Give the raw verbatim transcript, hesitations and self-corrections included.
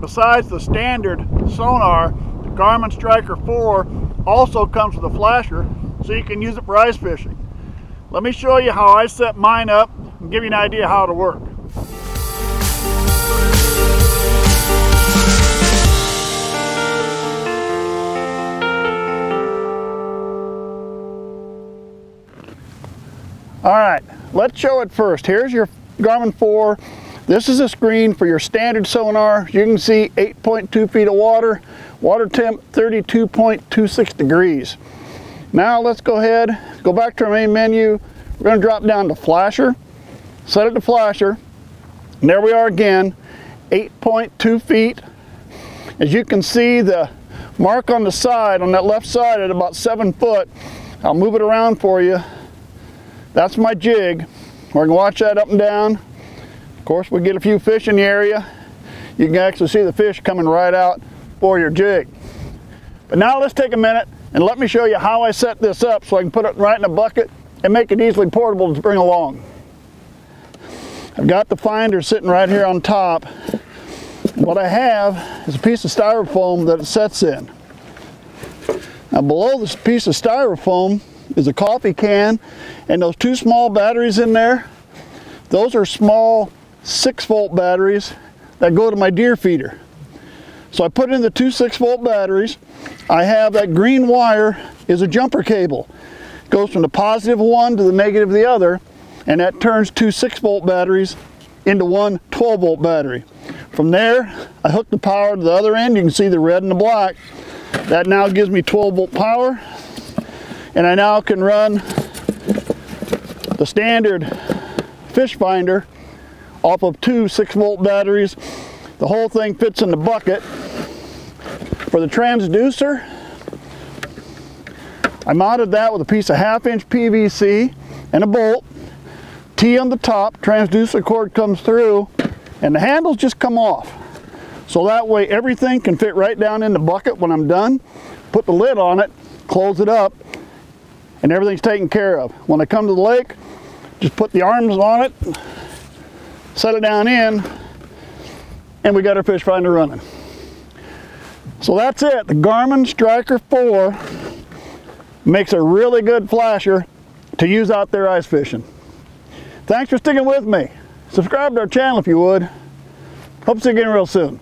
Besides the standard sonar, the Garmin Striker four also comes with a flasher, so you can use it for ice fishing. Let me show you how I set mine up and give you an idea how it'll work. All right, let's show it first. Here's your Garmin four. This is a screen for your standard sonar. You can see eight point two feet of water, water temp thirty-two point two six degrees. Now let's go ahead, go back to our main menu. We're gonna drop down to flasher, set it to flasher, and there we are again, eight point two feet. As you can see, the mark on the side, on that left side at about seven foot, I'll move it around for you. That's my jig. We're gonna watch that up and down. Of course, we get a few fish in the area. You can actually see the fish coming right out for your jig. But now let's take a minute and let me show you how I set this up so I can put it right in a bucket and make it easily portable to bring along. I've got the finder sitting right here on top. What I have is a piece of styrofoam that it sets in. Now below this piece of styrofoam is a coffee can and those two small batteries in there. Those are small six volt batteries that go to my deer feeder. So I put in the two six volt batteries. I have that green wire is a jumper cable. It goes from the positive one to the negative the other, and that turns two six volt batteries into one twelve volt battery. From there, I hook the power to the other end. You can see the red and the black. That now gives me twelve volt power. And I now can run the standard fish finder off of two six volt batteries. The whole thing fits in the bucket. For the transducer, I mounted that with a piece of half inch P V C and a bolt. T on the top, transducer cord comes through, and the handles just come off. So that way everything can fit right down in the bucket when I'm done. Put the lid on it, close it up, and everything's taken care of. When I come to the lake, just put the arms on it, set it down in, and we got our fish finder running. So that's it. The Garmin Striker four makes a really good flasher to use out there ice fishing. Thanks for sticking with me. Subscribe to our channel if you would. Hope to see you again real soon.